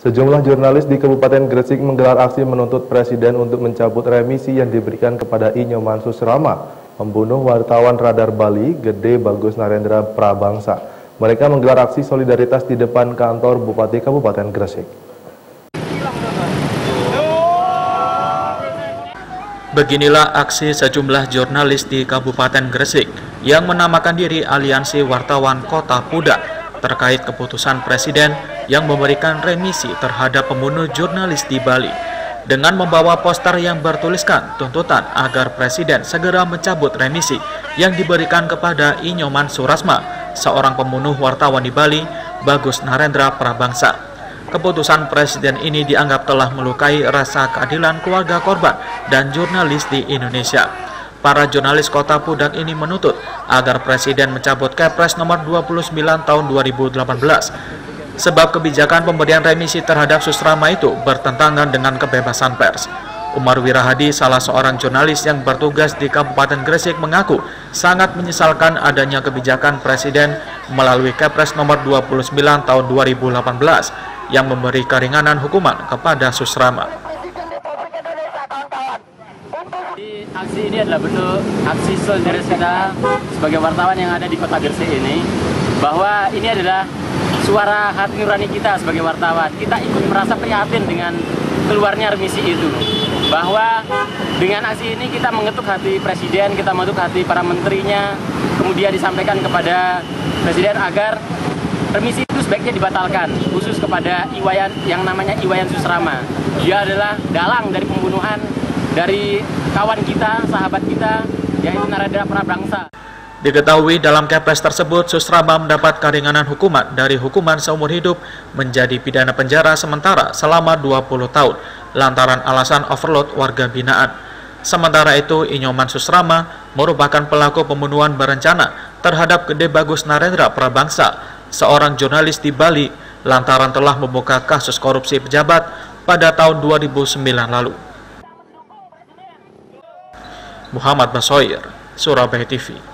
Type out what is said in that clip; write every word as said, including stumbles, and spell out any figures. Sejumlah jurnalis di Kabupaten Gresik menggelar aksi menuntut Presiden untuk mencabut remisi yang diberikan kepada I Nyoman Susrama, pembunuh wartawan radar Bali, Gede Bagus Narendra Prabangsa. Mereka menggelar aksi solidaritas di depan kantor Bupati Kabupaten Gresik. Beginilah aksi sejumlah jurnalis di Kabupaten Gresik yang menamakan diri Aliansi Wartawan Kota Pudak terkait keputusan Presiden yang memberikan remisi terhadap pembunuh jurnalis di Bali dengan membawa poster yang bertuliskan tuntutan agar Presiden segera mencabut remisi yang diberikan kepada I Nyoman Susrama, seorang pembunuh wartawan di Bali, Bagus Narendra Prabangsa. Keputusan Presiden ini dianggap telah melukai rasa keadilan keluarga korban dan jurnalis di Indonesia. Para jurnalis Kota Pudak ini menuntut agar Presiden mencabut Kepres Nomor dua puluh sembilan Tahun dua ribu delapan belas sebab kebijakan pemberian remisi terhadap Susrama itu bertentangan dengan kebebasan pers. Umar Wirahadi, salah seorang jurnalis yang bertugas di Kabupaten Gresik, mengaku sangat menyesalkan adanya kebijakan Presiden melalui Kepres Nomor dua puluh sembilan Tahun dua ribu delapan belas yang memberi keringanan hukuman kepada Susrama. Jadi, aksi ini adalah bentuk aksi solidaritas kita sebagai wartawan yang ada di Kota Gresik ini, bahwa ini adalah suara hati nurani kita sebagai wartawan. Kita ikut merasa prihatin dengan keluarnya remisi itu, bahwa dengan aksi ini kita mengetuk hati Presiden, kita mengetuk hati para menterinya, kemudian disampaikan kepada Presiden agar remisi itu sebaiknya dibatalkan, khusus kepada Iwayan yang namanya Iwayan Susrama. Dia adalah dalang dari pembunuhan dari kawan kita, sahabat kita, yaitu Narendra Prabangsa. Diketahui dalam Kepres tersebut, Susrama mendapat keringanan hukuman dari hukuman seumur hidup menjadi pidana penjara sementara selama dua puluh tahun lantaran alasan overload warga binaan. Sementara itu, I Nyoman Susrama merupakan pelaku pembunuhan berencana terhadap Gede Bagus Narendra Prabangsa, seorang jurnalis di Bali, lantaran telah membuka kasus korupsi pejabat pada tahun dua ribu sembilan lalu. Muhammad Basoir, Surabaya T V.